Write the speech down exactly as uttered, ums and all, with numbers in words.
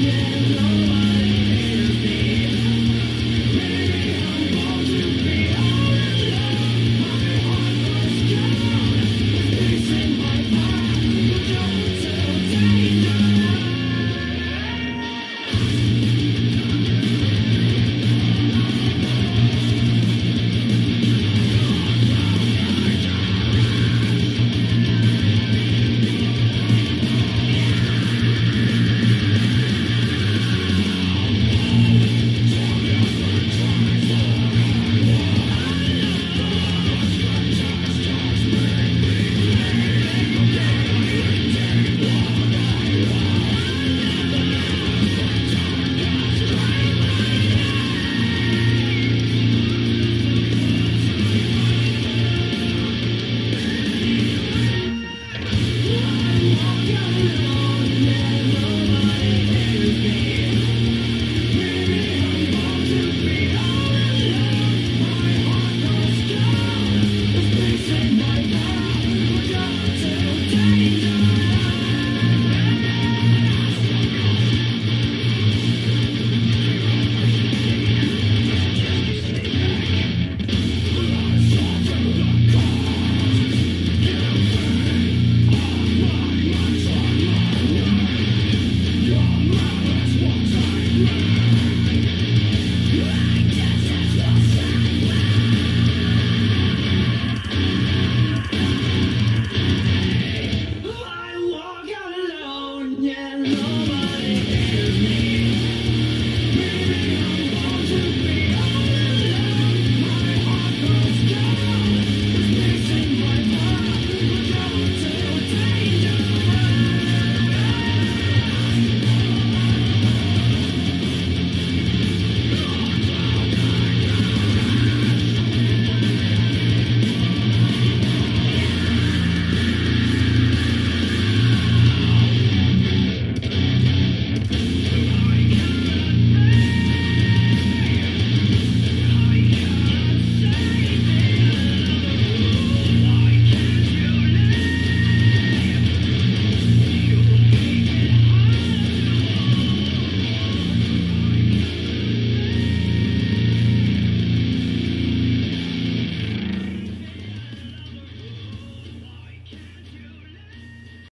Yeah, no.